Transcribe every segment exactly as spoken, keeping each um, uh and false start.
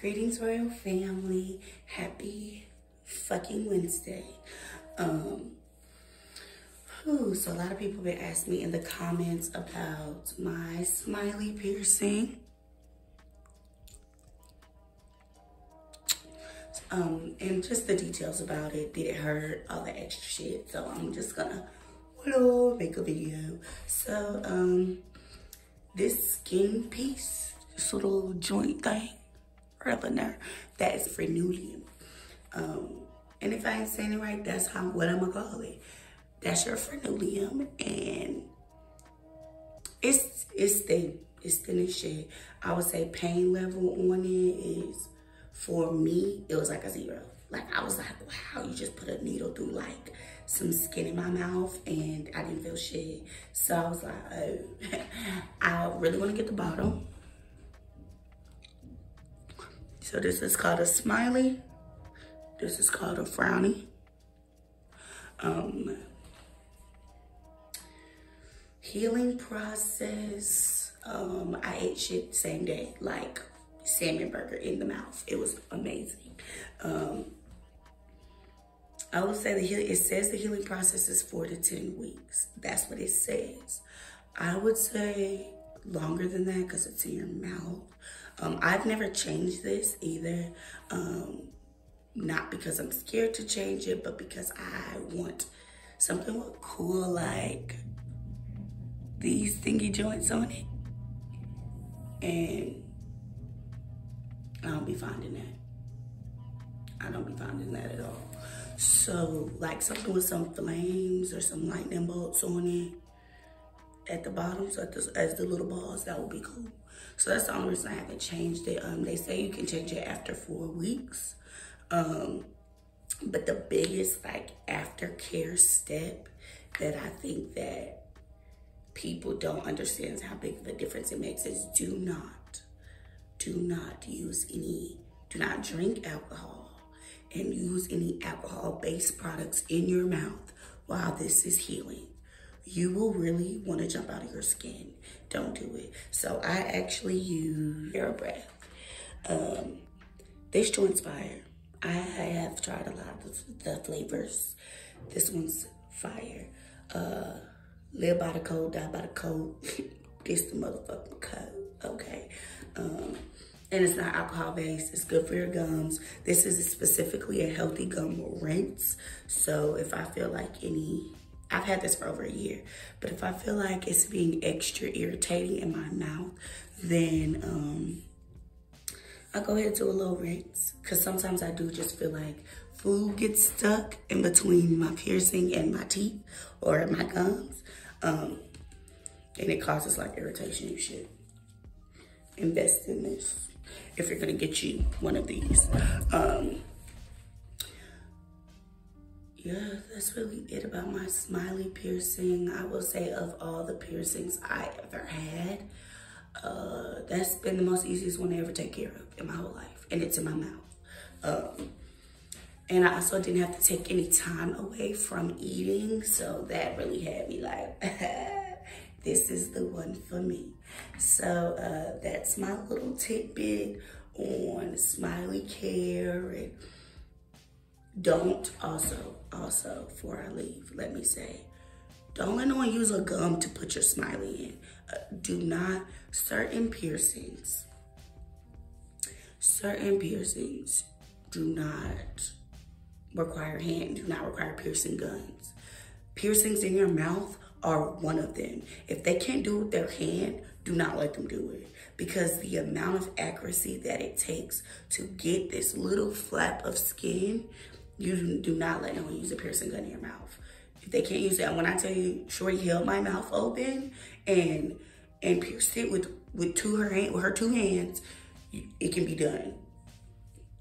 Greetings, Royal Family. Happy fucking Wednesday. Um, whew, so a lot of people have asked me in the comments about my smiley piercing. Um, and just the details about it, did it hurt, all that extra shit. So I'm just gonna, hello, make a video. So, um, this skin piece, this little joint thing, right in there, that is frenulum. Um, and if I ain't saying it right, that's how, what I'm gonna call it. That's your frenulum, and it's, it's thin, it's thin as shit. I would say pain level on it is, for me, it was like a zero. Like, I was like, wow, you just put a needle through like some skin in my mouth and I didn't feel shit. So I was like, oh, I really wanna get the bottom. So this is called a smiley. This is called a frowny. Um, healing process. Um, I ate shit same day, like salmon burger in the mouth. It was amazing. Um, I would say the heal it says the healing process is four to ten weeks. That's what it says. I would say longer than that because it's in your mouth. Um, I've never changed this either, um, not because I'm scared to change it, but because I want something cool like these thingy joints on it, and I don't be finding that. I don't be finding that at all. So like something with some flames or some lightning bolts on it at the bottom, so at the, as the little balls, that would be cool. So that's the only reason I haven't changed it. Um, they say you can change it after four weeks. Um, but the biggest like aftercare step that I think that people don't understand is how big of a difference it makes is do not, do not use any, do not drink alcohol and use any alcohol-based products in your mouth while this is healing. You will really want to jump out of your skin. Don't do it. So I actually use Air Um Breath. Um, this joint's fire. I have tried a lot of the flavors. This one's fire. Uh, live by the code, die by the code. It's the motherfucking code, okay? Um, and it's not alcohol-based. It's good for your gums. This is specifically a healthy gum rinse. So if I feel like any... I've had this for over a year, but if I feel like it's being extra irritating in my mouth, then um, I'll go ahead and do a little rinse, because sometimes I do just feel like food gets stuck in between my piercing and my teeth or my gums, um, and it causes like irritation. You should invest in this if you're gonna get you one of these. Um, Yeah, that's really it about my smiley piercing. I will say of all the piercings I ever had, uh, that's been the most easiest one to ever take care of in my whole life. And it's in my mouth. Um, and I also didn't have to take any time away from eating. So that really had me like, this is the one for me. So uh, that's my little tidbit on smiley care. And don't also, also, before I leave, let me say, don't let no one use a gum to put your smiley in. Uh, do not, certain piercings, certain piercings do not require hand, do not require piercing guns. Piercings in your mouth are one of them. If they can't do it with their hand, do not let them do it, because the amount of accuracy that it takes to get this little flap of skin, you do not let no one use a piercing gun in your mouth. If they can't use it, and when I tell you, Shorty held my mouth open and and pierced it with with two her hand, with her two hands, it can be done.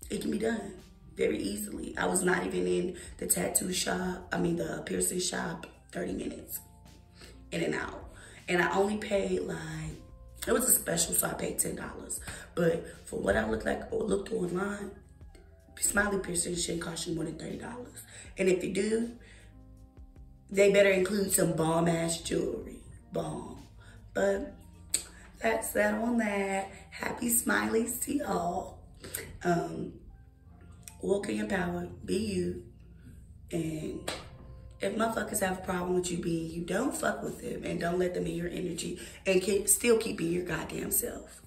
It can be done very easily. I was not even in the tattoo shop. I mean the piercing shop. Thirty minutes in and out, and I only paid like, it was a special, so I paid ten dollars. But for what I looked like or looked online, smiley piercing shouldn't cost you more than thirty dollars. And if you do, they better include some bomb-ass jewelry. Bomb. But that's that on that. Happy smileys to y'all. Um, walk in your power, be you, and if motherfuckers have a problem with you being you, don't fuck with them and don't let them in your energy, and can, still keep being your goddamn self.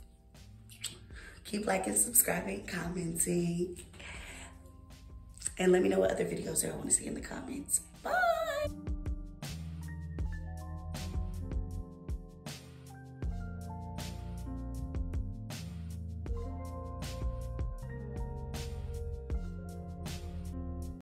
Keep liking, subscribing, commenting, and let me know what other videos there I want to see in the comments.